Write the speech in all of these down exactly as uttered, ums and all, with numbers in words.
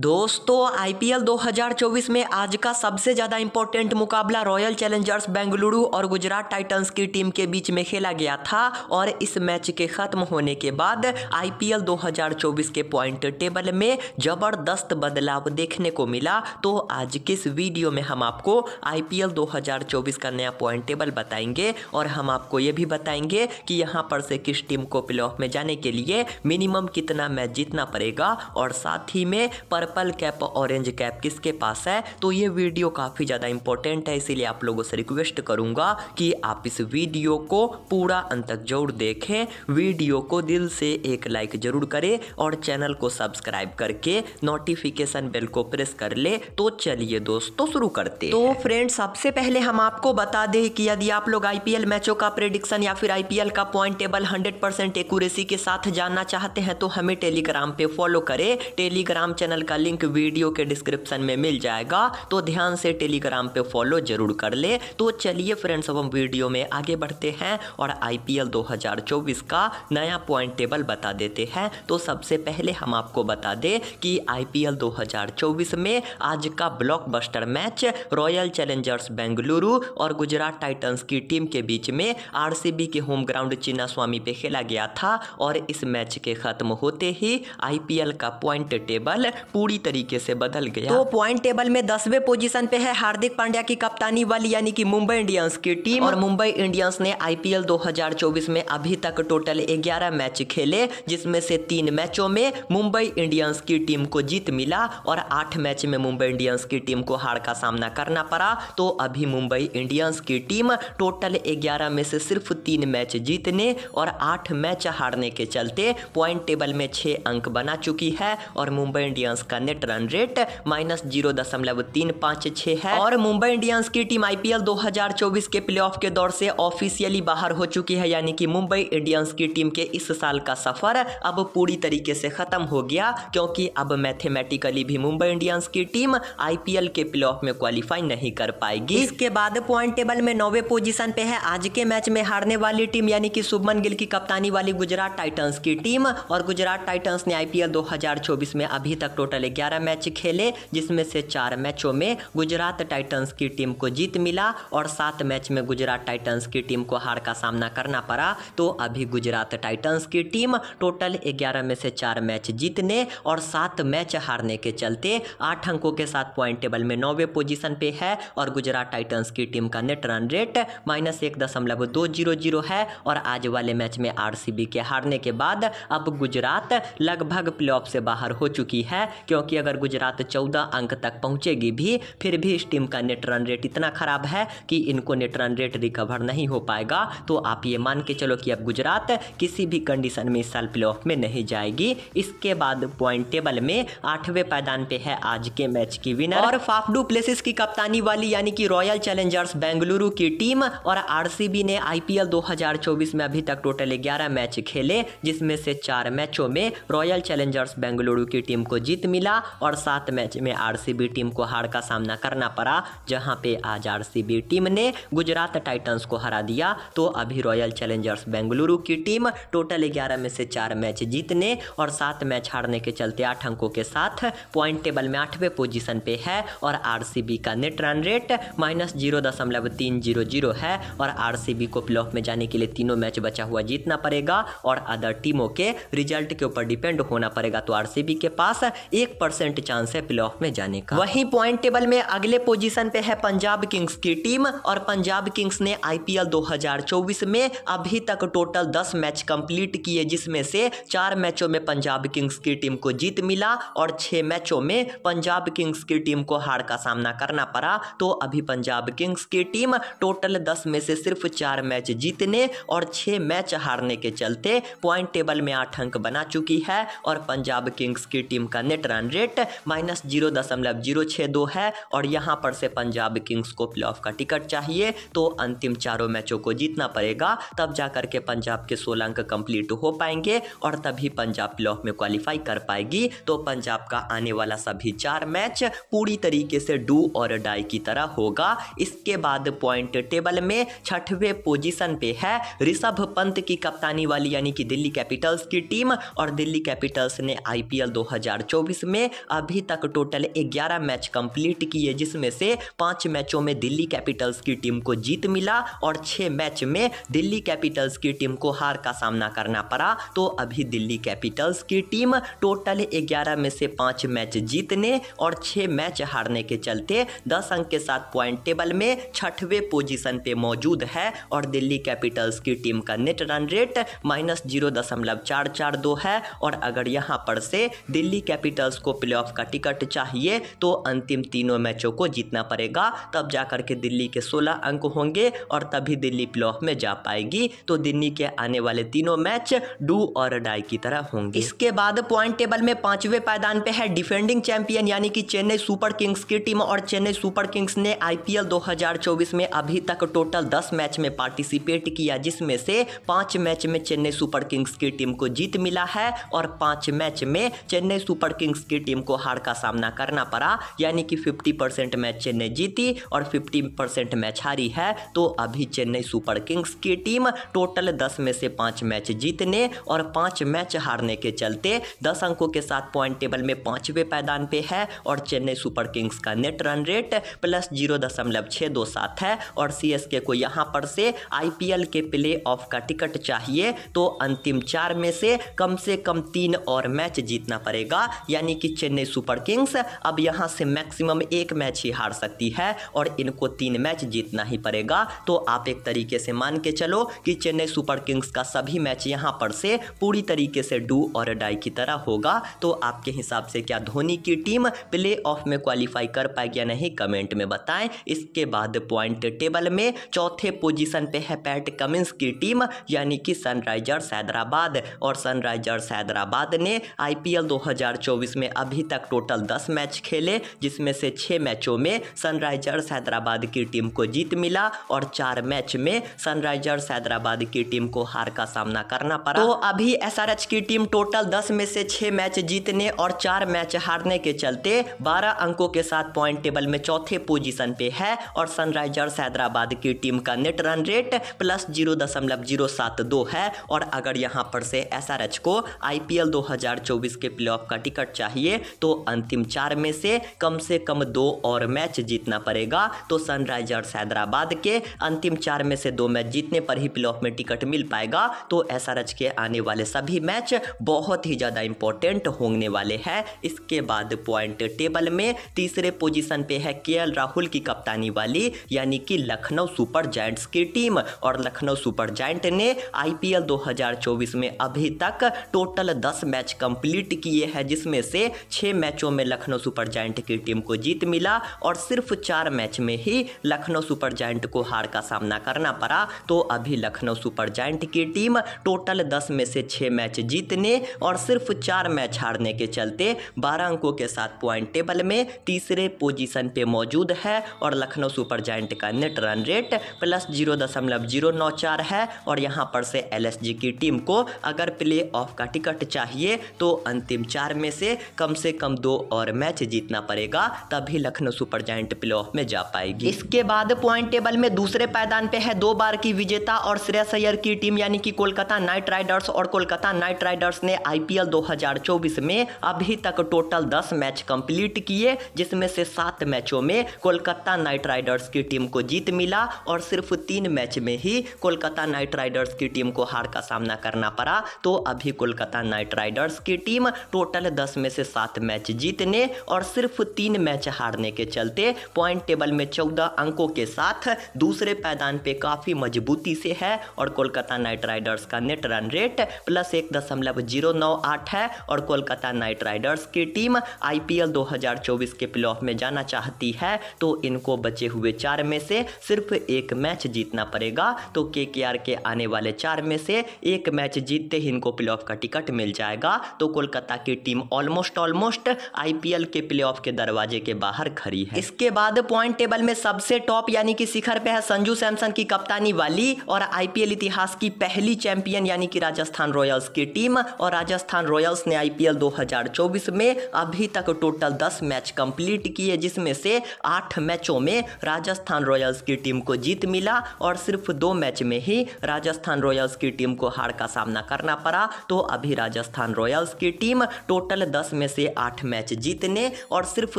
दोस्तों आईपीएल दो हज़ार चौबीस में आज का सबसे ज़्यादा इंपॉर्टेंट मुकाबला रॉयल चैलेंजर्स बेंगलुरु और गुजरात टाइटंस की टीम के बीच में खेला गया था और इस मैच के ख़त्म होने के बाद आईपीएल दो हज़ार चौबीस के पॉइंट टेबल में ज़बरदस्त बदलाव देखने को मिला। तो आज के इस वीडियो में हम आपको आईपीएल दो हज़ार चौबीस का नया पॉइंट टेबल बताएंगे और हम आपको ये भी बताएंगे कि यहाँ पर से किस टीम को प्लेऑफ में जाने के लिए मिनिमम कितना मैच जीतना पड़ेगा और साथ ही में पर्पल कैप ऑरेंज कैप किसके पास है। तो ये वीडियो काफ़ी ज़्यादा इंपॉर्टेंट है, इसीलिए आप लोगों से रिक्वेस्ट करूँगा कि आप इस वीडियो को पूरा अंत तक जरूर देखें, वीडियो को दिल से एक लाइक जरूर करें और चैनल को सब्सक्राइब करके नोटिफिकेशन बेल को प्रेस कर ले। तो चलिए दोस्तों शुरू करते। तो फ्रेंड्स सबसे पहले हम आपको बता दें कि यदि आप लोग आईपीएल मैचों का प्रेडिक्शन या फिर आईपीएल का point table hundred percent accuracy के साथ जानना चाहते हैं तो हमें टेलीग्राम पे फॉलो करें। टेलीग्राम चैनल का लिंक वीडियो के डिस्क्रिप्शन में मिल जाएगा, तो ध्यान से टेलीग्राम पे फॉलो जरूर कर ले। तो चलिए फ्रेंड्स अब हम वीडियो में आगे बढ़ते हैं और आईपीएल दो हज़ार चौबीस का नया पॉइंट टेबल बता देते हैं। तो सबसे पहले हम आपको बता दें कि आईपीएल दो हज़ार चौबीस में आज का blockbuster match Royal Challengers Bengaluru और गुजरात टाइटंस की टीम के बीच में आरसीबी के होम ग्राउंड चिन्नास्वामी पे खेला गया था और इस मैच के खत्म होते ही आईपीएल का पॉइंट टेबल पूरी तरीके से बदल गया। तो पॉइंट टेबल में दसवें पोजीशन पे है हार्दिक पांड्या की कप्तानी वाली यानी कि मुंबई इंडियंस की टीम और मुंबई इंडियंस ने आईपीएल दो हज़ार चौबीस में अभी तक टोटल ग्यारह मैच खेले, जिसमें से तीन मैचों में मुंबई इंडियंस की टीम को जीत मिला और आठ मैच में मुंबई इंडियंस की टीम को हार का सामना करना पड़ा। तो अभी मुंबई इंडियंस की टीम टोटल ग्यारह में से सिर्फ तीन मैच जीतने और आठ मैच हारने के चलते पॉइंट टेबल में छह अंक बना चुकी है और मुंबई इंडियंस का net run rate minus zero दशमलव तीन पाँच छः है और मुंबई इंडियंस की टीम आईपीएल दो हज़ार चौबीस के प्लेऑफ के दौर से ऑफिशियली बाहर हो चुकी है, यानी कि मुंबई इंडियंस की टीम के इस साल का सफर अब पूरी तरीके से खत्म हो गया, क्योंकि अब मैथमेटिकली भी मुंबई इंडियंस की टीम आईपीएल के प्लेऑफ में क्वालिफाई नहीं कर पाएगी। इसके बाद पॉइंट टेबल में नौवे पोजीशन पे है आज के मैच में हारने वाली टीम यानी कि शुभमन गिल की कप्तानी वाली गुजरात टाइटंस की टीम और गुजरात टाइटंस ने आईपीएल दो हज़ार चौबीस में अभी तक टोटल ग्यारह मैच खेले, जिसमें से चार मैचों में गुजरात टाइटंस की टीम को जीत मिला और सात मैच में गुजरात टाइटंस की टीम को हार का सामना करना पड़ा। तो अभी गुजरात टाइटंस की टीम टोटल ग्यारह में से चार मैच जीतने और सात मैच हारने के चलते आठ अंकों के साथ पॉइंट टेबल में नौवे पोजीशन पे है और गुजरात टाइटंस की टीम का नेट रन रेट माइनस एक दशमलव दो जीरो जीरो है और आज वाले मैच में आरसीबी के हारने के बाद अब गुजरात लगभग प्लेऑफ से बाहर हो चुकी है, क्योंकि अगर गुजरात चौदह अंक तक पहुंचेगी भी फिर भी इस टीम का नेट रन रेट इतना खराब है कि इनको नेट रन रेट रिकवर नहीं हो पाएगा। तो आप ये मान के चलो कि अब गुजरात किसी भी कंडीशन में इस साल प्लेऑफ में नहीं जाएगी। इसके बाद पॉइंट टेबल में आठवें पायदान पे है आज के मैच की विनर और फाफ डू प्लेसिस की कप्तानी वाली यानी कि रॉयल चैलेंजर्स बेंगलुरु की टीम और आरसीबी ने आईपीएल दो हज़ार चौबीस में अभी तक टोटल ग्यारह मैच खेले, जिसमें से चार मैचों में रॉयल चैलेंजर्स बेंगलुरु की टीम को जीत मिला और सात मैच में आरसीबी टीम को हार का सामना करना पड़ा, जहां पे आज आरसीबी टीम ने गुजरात टाइटंस को हरा दिया। तो अभी रॉयल चैलेंजर्स बेंगलुरु की टीम टोटल ग्यारह में से चार मैच जीतने और सात मैच हारने के चलते आठ अंकों के साथ पॉइंट टेबल में आठवें पोजीशन पे है और आरसीबी का net run rate minus zero दशमलव तीन जीरो जीरो है और आरसीबी को प्लेऑफ में जाने के लिए तीनों मैच बचा हुआ जीतना पड़ेगा और अदर टीमों के रिजल्ट के ऊपर डिपेंड होना पड़ेगा। तो आरसीबी के पास एक परसेंट चांस है प्लेऑफ में जाने का। वहीं पॉइंट टेबल में अगले पोजीशन पे है पंजाब किंग्स की टीम और पंजाब किंग्स ने आईपीएल दो हज़ार चौबीस में अभी तक टोटल दस मैच कंप्लीट किए, जिसमें से चार मैचों में पंजाब किंग्स की टीम को जीत मिला और छह मैचों में पंजाब किंग्स की टीम को हार का सामना करना पड़ा। तो अभी पंजाब किंग्स की टीम टोटल दस में से सिर्फ चार मैच जीतने और छह मैच हारने के चलते पॉइंट टेबल में आठ अंक बना चुकी है और पंजाब किंग्स की टीम का net run rate minus zero दशमलव जीरो छः दो है और यहाँ पर से पंजाब किंग्स को प्लेऑफ का टिकट चाहिए। तो अंतिम चारों मैचों को जीतना पड़ेगा, तब जाकर के पंजाब के सोलह अंक कंप्लीट हो पाएंगे और तभी पंजाब प्लेऑफ में क्वालिफाई कर पाएगी। तो पंजाब का आने वाला सभी चार मैच पूरी तरीके से डू और डाई की तरह होगा। इसके बाद पॉइंट टेबल में छठवें पोजीशन पे है ऋषभ पंत की कप्तानी वाली यानी कि दिल्ली कैपिटल्स की टीम और दिल्ली कैपिटल्स ने आईपीएल दो हज़ार चौबीस में अभी तक टोटल ग्यारह मैच कंप्लीट किए, जिसमें से पांच मैचों में दिल्ली कैपिटल्स की टीम को जीत मिला और छह मैच में दिल्ली कैपिटल्स की टीम को हार का सामना करना पड़ा। तो अभी दिल्ली कैपिटल्स की टीम टोटल ग्यारह में से पांच मैच जीतने और छह मैच हारने के चलते दस अंक के साथ पॉइंट टेबल में छठवें पोजीशन पे मौजूद है और दिल्ली कैपिटल्स की टीम का net run rate minus zero दशमलव चार चार दो है। और अगर यहाँ पर से दिल्ली कैपिटल्स को प्लेऑफ का टिकट चाहिए तो अंतिम तीनों मैचों को जीतना पड़ेगा, तब जाकर के दिल्ली के सोलह अंक होंगे और तभी दिल्ली प्लेऑफ में जा पाएगी। तो दिल्ली के आने वाले तीनों मैच डू और डाई की तरह होंगे। इसके बाद पॉइंट टेबल में पांचवें पायदान पे है डिफेंडिंग चैंपियन यानी कि चेन्नई सुपर किंग्स की टीम और चेन्नई सुपर किंग्स ने आईपीएल दो हज़ार चौबीस में अभी तक टोटल दस मैच में पार्टिसिपेट किया, जिसमें से पांच मैच में चेन्नई सुपर किंग्स की टीम को जीत मिला है और पांच मैच में चेन्नई सुपर किंग्स की टीम को हार का सामना करना पड़ा, यानी कि पचास परसेंट मैच चेन्नई जीती और पचास परसेंट मैच हारी है। तो अभी चेन्नई सुपर किंग्स की टीम टोटल दस में से पांच मैच जीतने और पांच मैच हारने के चलते दस अंकों के साथ पॉइंट टेबल में पांचवें पायदान पे है और चेन्नई सुपर किंग्स का net run rate plus zero दशमलव छः दो सात है। और सीएसके को यहाँ पर से आईपीएल के प्ले ऑफ का टिकट चाहिए तो अंतिम चार में से कम से कम तीन और मैच जीतना पड़ेगा, यानी कि चेन्नई सुपर किंग्स अब यहाँ से मैक्सिमम एक मैच ही हार सकती है और इनको तीन मैच जीतना ही पड़ेगा। तो आप एक तरीके से मान के चलो कि चेन्नई सुपर किंग्स का सभी मैच यहाँ पर से पूरी तरीके से डू और डाई की तरह होगा। तो आपके हिसाब से क्या धोनी की टीम प्ले ऑफ में क्वालिफाई कर पाएगी या नहीं, कमेंट में बताएं। इसके बाद पॉइंट टेबल में चौथे पोजीशन पे है पैट कमिंस की टीम यानी कि सनराइजर्स हैदराबाद और सनराइजर्स हैदराबाद ने आईपीएल दो हज़ार चौबीस में अभी तक टोटल दस मैच खेले, जिसमें से छह मैचों में सनराइजर्स हैदराबाद की टीम को जीत मिला और चार मैच में सनराइजर्स हैदराबाद की टीम को हार का सामना करना पड़ा। तो अभी एसआरएच की टीम टोटल दस में से छह मैच जीतने और चार मैच हारने के चलते बारह अंकों के साथ पॉइंट टेबल में चौथे पोजीशन पे है और सनराइजर्स हैदराबाद की टीम का net run rate plus zero दशमलव जीरो सात दो है। और अगर यहाँ पर से एसआरएच को आईपीएल दो हज़ार चौबीस के प्लेऑफ का टिकट चाहिए तो अंतिम चार में से कम से कम दो और मैच जीतना पड़ेगा। तो सनराइजर्स हैदराबाद के अंतिम चार में से दो मैच जीतने पर ही प्लेऑफ में टिकट मिल पाएगा। तो एसआरएच के आने वाले सभी मैच बहुत ही ज़्यादा इंपॉर्टेंट होने वाले हैं। इसके बाद पॉइंट टेबल में तीसरे पोजीशन पे है केएल राहुल की कप्तानी वाली यानी कि लखनऊ सुपर जायंट्स की टीम और लखनऊ सुपर जायंट ने आईपीएल दो हज़ार चौबीस में अभी तक टोटल दस मैच कंप्लीट किए हैं, जिसमें से छह मैचों में लखनऊ सुपर जायंट की टीम को जीत मिला और सिर्फ चार मैच में ही लखनऊ सुपर जायंट को हार का सामना करना पड़ा। तो अभी लखनऊ सुपर जायंट की टीम टोटल दस में से छह मैच जीतने और सिर्फ चार मैच हारने के चलते बारह अंकों के साथ पॉइंट टेबल में तीसरे पोजीशन पे मौजूद है और लखनऊ सुपर जायंट का net run rate plus zero दशमलव जीरो नौ चार है। और यहाँ पर से एलएसजी की टीम को अगर प्ले ऑफ का टिकट चाहिए तो अंतिम चार में से कम से कम दो और मैच जीतना पड़ेगा, तभी Lucknow super Giant play of में जा पाएगी। इसके बाद पॉइंट टेबल में दूसरे पायदान पे है दो बार की विजेता और श्रेयस अय्यर की टीम यानी कि कोलकाता नाइट राइडर्स और कोलकाता नाइट राइडर्स ने आईपीएल दो हज़ार चौबीस में अभी तक टोटल दस मैच कंप्लीट किए, जिसमें से सात मैचों में कोलकाता नाइट राइडर्स की टीम को जीत मिला और सिर्फ तीन मैच में ही कोलकाता नाइट राइडर्स की टीम को हार का सामना करना पड़ा। तो अभी कोलकाता नाइट राइडर्स की टीम टोटल दस में से सात मैच जीतने और सिर्फ तीन मैच हारने के चलते पॉइंट टेबल में चौदह अंकों के साथ दूसरे पैदान पे काफी मजबूती से है और कोलकाता नाइट राइडर्स का नेट रन रेट प्लस एक दशमलव जीरो नौ आठ है। और कोलकाता नाइट राइडर्स की टीम आईपीएल दो हज़ार चौबीस के प्लेऑफ में जाना चाहती है तो इनको बचे हुए चार में से सिर्फ एक मैच जीतना पड़ेगा। तो केकेआर के आने वाले चार में से एक मैच जीतते ही इनको प्लेऑफ का टिकट मिल जाएगा। तो कोलकाता की टीम ऑलमोस्ट ऑलमोस्ट आईपीएल के प्लेऑफ के दरवाजे के बाहर खड़ी है। इसके बाद पॉइंट टेबल में सबसे टॉप यानी कि शिखर पे है संजू सैमसन की कप्तानी वाली और आईपीएल इतिहास की पहली चैंपियन यानी कि राजस्थान रॉयल्स की टीम। और राजस्थान रॉयल्स ने आईपीएल दो हज़ार चौबीस में अभी तक टोटल दस मैच कंप्लीट किए, जिसमें से आठ मैचों में राजस्थान रॉयल्स की टीम को जीत मिला और सिर्फ दो मैच में ही राजस्थान रॉयल्स की टीम को हार का सामना करना पड़ा। तो अभी राजस्थान रॉयल्स की टीम टोटल दस में से आठ मैच जीतने और सिर्फ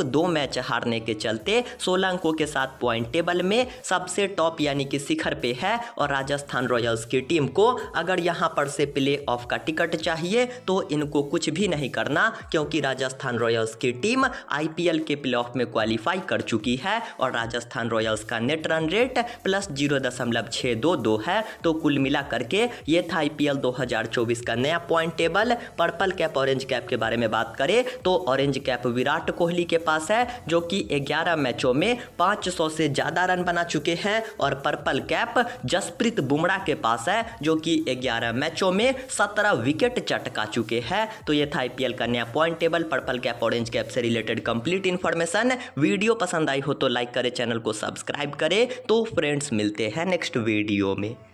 दो मैच हारने के चलते सोलह अंकों के साथ पॉइंट टेबल में सबसे टॉप यानी कि शिखर पे है। और राजस्थान रॉयल्स की टीम को अगर यहाँ पर से प्ले ऑफ का टिकट चाहिए तो इनको कुछ भी नहीं करना, क्योंकि राजस्थान रॉयल्स की टीम आईपीएल के प्ले ऑफ में क्वालिफाई कर चुकी है और राजस्थान रॉयल्स का net run rate plus zero दशमलव छः दो दो है। तो कुल मिला करके ये था आईपीएल दो हज़ार चौबीस का नया point table. Purple cap orange cap के बारे में बात करें तो ऑरेंज कैप विराट कोहली के पास है जो कि ग्यारह मैचों में पाँच सौ से ज़्यादा रन बना चुके हैं, और पर्पल कैप जसप्रीत बुमराह के पास है जो कि ग्यारह मैचों में सत्रह विकेट चटका चुके हैं। तो ये था आईपीएल का नया point table, purple cap orange cap से रिलेटेड कंप्लीट इन्फॉर्मेशन। वीडियो पसंद आई हो तो लाइक करें, चैनल को सब्सक्राइब करें। तो फ्रेंड्स मिलते हैं नेक्स्ट वीडियो में।